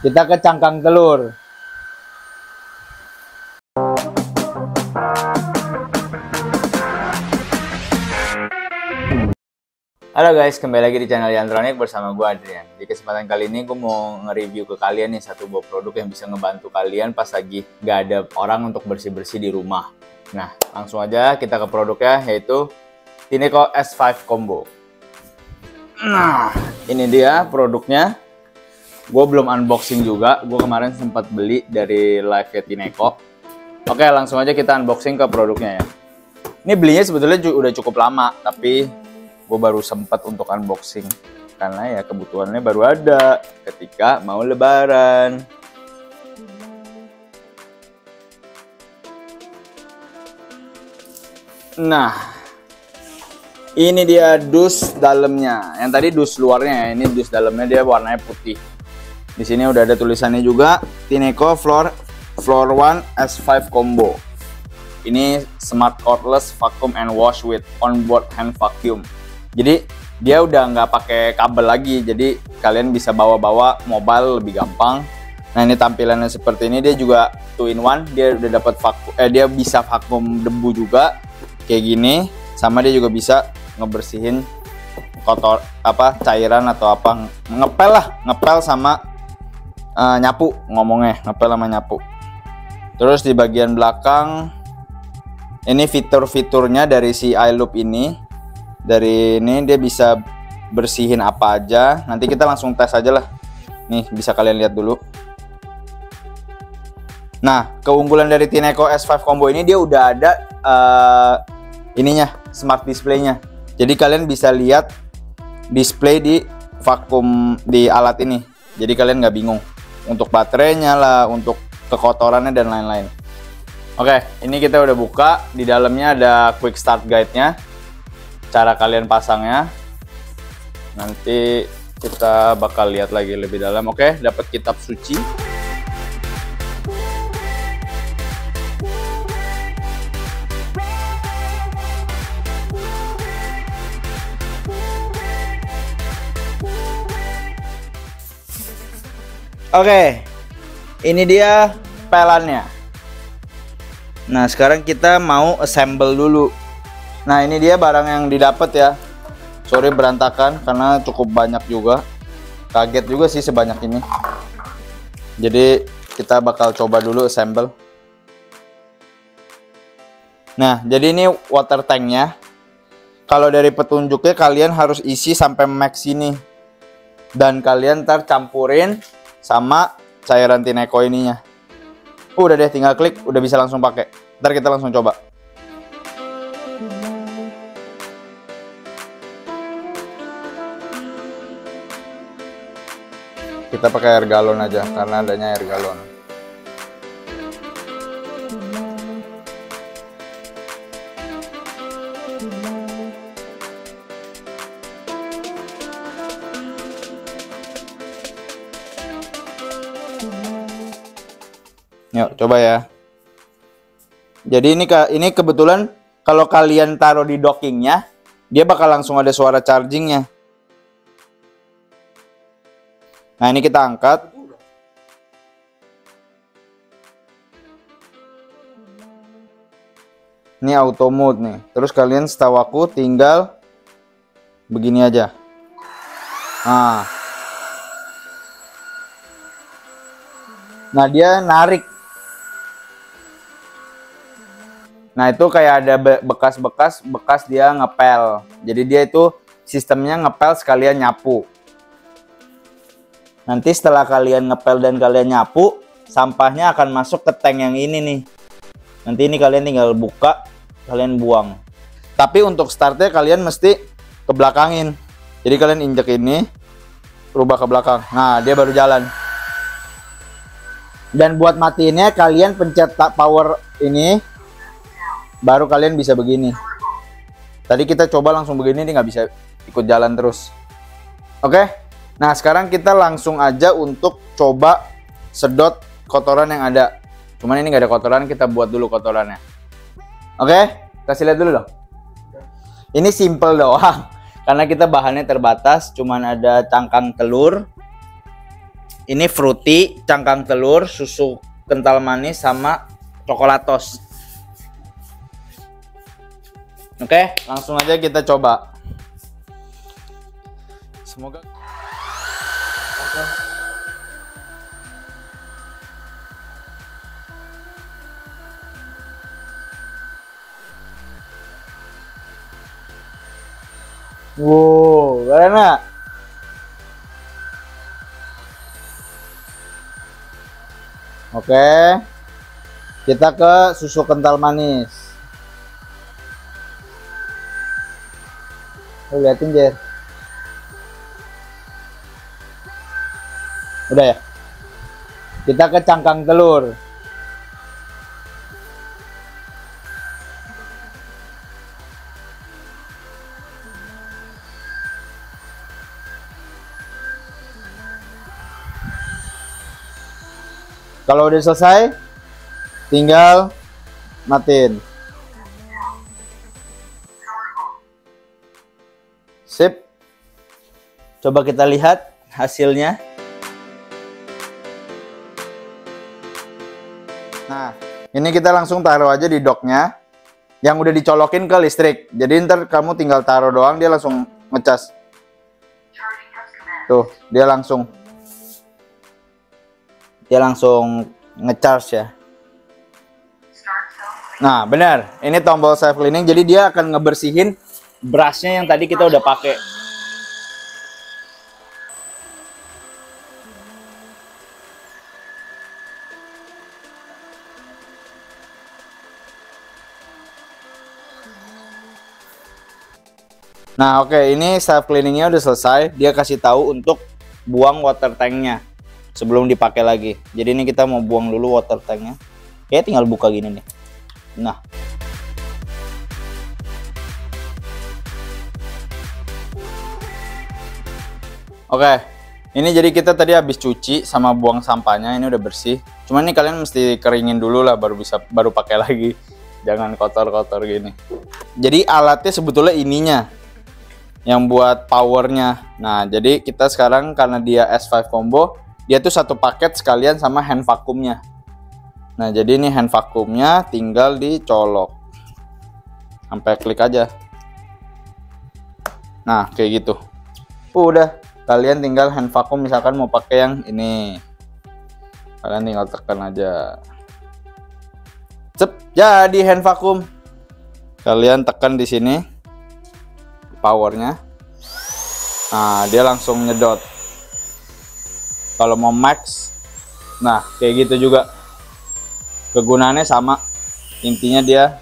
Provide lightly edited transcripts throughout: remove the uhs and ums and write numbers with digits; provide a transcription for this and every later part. Kita ke cangkang telur. Halo guys, kembali lagi di channel Iantronik bersama gue Adrian. Di kesempatan kali ini gue mau nge-review ke kalian nih satu buah produk yang bisa ngebantu kalian pas lagi gak ada orang untuk bersih-bersih di rumah. Nah, langsung aja kita ke produknya, yaitu Tineco S5 Combo. Nah, ini dia produknya. Gue belum unboxing juga, gue kemarin sempat beli dari live-nya Tineco. Oke, langsung aja kita unboxing ke produknya ya. Ini belinya sebetulnya udah cukup lama, tapi gue baru sempat untuk unboxing. Karena ya kebutuhannya baru ada ketika mau lebaran. Nah, ini dia dus dalamnya. Yang tadi dus luarnya ya, ini dus dalamnya dia warnanya putih. Di sini udah ada tulisannya juga, Tineco Floor One S5 Combo. Ini smart cordless vacuum and wash with onboard hand vacuum. Jadi dia udah nggak pakai kabel lagi, jadi kalian bisa bawa-bawa mobile lebih gampang. Nah, ini tampilannya seperti ini. Dia juga 2-in-1. Dia udah dapat dia bisa vakum debu juga kayak gini. Sama dia juga bisa ngebersihin kotor apa cairan atau apa ngepel lah, ngepel sama nyapu, ngepel sama nyapu. Terus di bagian belakang ini fitur-fiturnya dari si iLoop ini. Dari ini dia bisa bersihin apa aja. Nanti kita langsung tes aja lah. Nih, bisa kalian lihat dulu. Nah, keunggulan dari Tineco S5 Combo ini dia udah ada ininya, smart display-nya. Jadi kalian bisa lihat display di vakum di alat ini. Jadi kalian nggak bingung untuk baterainya lah, untuk kekotorannya dan lain-lain. Oke, ini kita udah buka. Di dalamnya ada quick start guide-nya, cara kalian pasangnya. Nanti kita bakal lihat lagi lebih dalam. Oke, dapat kitab suci. Oke, ini dia pelannya. Nah, sekarang kita mau assemble dulu. Nah, ini dia barang yang didapat ya. Sorry berantakan karena cukup banyak juga. Kaget juga sih sebanyak ini. Jadi kita bakal coba dulu assemble. Nah, jadi ini water tanknya. Kalau dari petunjuknya kalian harus isi sampai max ini. Dan kalian ntar campurin sama cairan Tineco ininya. Udah deh, tinggal klik, udah bisa langsung pakai. Ntar kita langsung coba. Kita pakai air galon aja karena adanya air galon. Yuk, coba ya. Jadi ini kebetulan kalau kalian taruh di dockingnya, dia bakal langsung ada suara chargingnya. Nah, ini kita angkat. Ini auto mode nih. Terus kalian setahu aku tinggal begini aja. Nah, dia narik. Nah, itu kayak ada bekas dia ngepel. Jadi dia itu sistemnya ngepel sekalian nyapu. Nanti setelah kalian ngepel dan kalian nyapu, sampahnya akan masuk ke tank yang ini nih. Nanti ini kalian tinggal buka, kalian buang. Tapi untuk startnya kalian mesti ke belakangin. Jadi kalian injek ini, rubah ke belakang. Nah, dia baru jalan. Dan buat matiinnya kalian pencet power ini. Baru kalian bisa begini. Tadi kita coba langsung begini, dia nggak bisa ikut jalan terus. Oke, nah sekarang kita langsung aja untuk coba sedot kotoran yang ada. Cuman ini nggak ada kotoran, kita buat dulu kotorannya. Oke, kasih lihat dulu dong. Ini simple doang, karena kita bahannya terbatas, cuman ada cangkang telur. Ini fruity, cangkang telur, susu kental manis, sama coklatos. Oke, langsung aja kita coba. Semoga. Wow, enak. Oke, kita ke susu kental manis. Lu liatin, Jer. Udah ya? Kita ke cangkang telur. Kalau udah selesai, tinggal matiin. Sip. Coba kita lihat hasilnya. Nah, ini kita langsung taruh aja di docknya yang udah dicolokin ke listrik. Jadi ntar kamu tinggal taruh doang, dia langsung ngecas. Tuh, dia langsung ngecharge ya. Nah benar, ini tombol self cleaning, jadi dia akan ngebersihin brushnya yang tadi kita udah pakai. Nah oke, ini self cleaningnya udah selesai, dia kasih tahu untuk buang water tanknya sebelum dipakai lagi. Jadi ini kita mau buang dulu water tanknya. Kayak tinggal buka gini nih. Nah. Oke. Ini jadi kita tadi habis cuci sama buang sampahnya, ini udah bersih. Cuman ini kalian mesti keringin dulu lah baru pakai lagi. Jangan kotor-kotor gini. Jadi alatnya sebetulnya ininya yang buat powernya. Nah, jadi kita sekarang karena dia S5 Combo, dia tuh satu paket sekalian sama hand vacuumnya. Nah jadi ini hand vacuumnya tinggal dicolok sampai klik aja. Nah kayak gitu. Udah, kalian tinggal hand vacuum, misalkan mau pakai yang ini, kalian tinggal tekan aja. Cep, jadi hand vacuum. Kalian tekan di sini powernya. Nah dia langsung nyedot. Kalau mau max, nah kayak gitu juga. Kegunaannya sama, intinya dia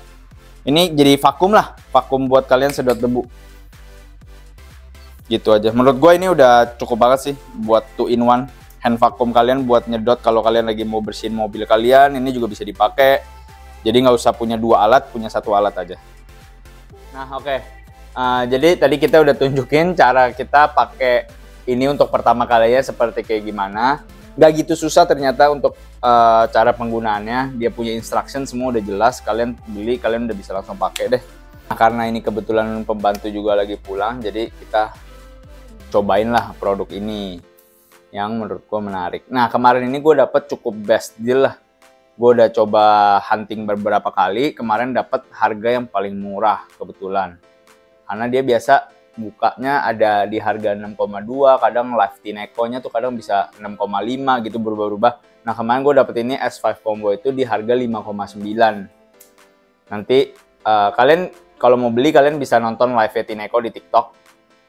ini jadi vakum lah, vakum buat kalian sedot debu. Gitu aja. Menurut gue ini udah cukup banget sih buat 2-in-1 hand vacuum kalian buat nyedot. Kalau kalian lagi mau bersihin mobil kalian, ini juga bisa dipakai. Jadi nggak usah punya dua alat, punya satu alat aja. Nah oke, jadi tadi kita udah tunjukin cara kita pakai. Ini untuk pertama kalinya seperti kayak gimana. Gak gitu susah ternyata untuk cara penggunaannya. Dia punya instruction semua udah jelas. Kalian beli, kalian udah bisa langsung pakai deh. Nah, karena ini kebetulan pembantu juga lagi pulang, jadi kita cobain lah produk ini yang menurut gue menarik. Nah kemarin ini gue dapet cukup best deal lah. Gue udah coba hunting beberapa kali. Kemarin dapet harga yang paling murah kebetulan. Karena dia biasa bukanya ada di harga 6,2, kadang live Tineco-nya tuh kadang bisa 6,5 gitu, berubah-ubah. Nah kemarin gue dapet ini S5 Combo itu di harga 5,9. Nanti kalian kalau mau beli kalian bisa nonton live Tineco di TikTok.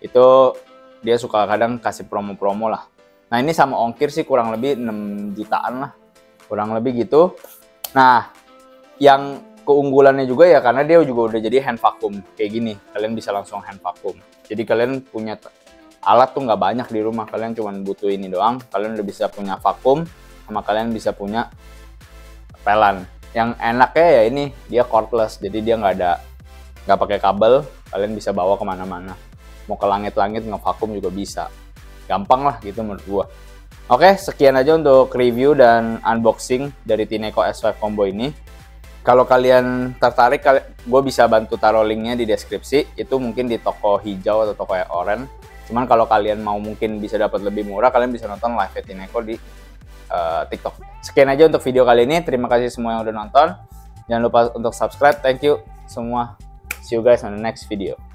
Itu dia suka kadang kasih promo-promo lah. Nah ini sama ongkir sih kurang lebih 6 jutaan lah. Kurang lebih gitu. Nah yang keunggulannya juga ya karena dia juga udah jadi hand vacuum kayak gini. Kalian bisa langsung hand vacuum. Jadi kalian punya alat tuh nggak banyak di rumah. Kalian cuma butuh ini doang. Kalian udah bisa punya vakum, sama kalian bisa punya pelan. Yang enaknya ya ini dia cordless. Jadi dia nggak pakai kabel. Kalian bisa bawa kemana-mana. Mau ke langit-langit ngevakum juga bisa. Gampang lah gitu menurut gua. Oke, sekian aja untuk review dan unboxing dari Tineco S5 Combo ini. Kalau kalian tertarik, gue bisa bantu taruh linknya di deskripsi. Itu mungkin di toko hijau atau toko oranye. Cuman kalau kalian mau mungkin bisa dapat lebih murah, kalian bisa nonton live Tineco di TikTok. Sekian aja untuk video kali ini. Terima kasih semua yang udah nonton. Jangan lupa untuk subscribe. Thank you semua. See you guys on the next video.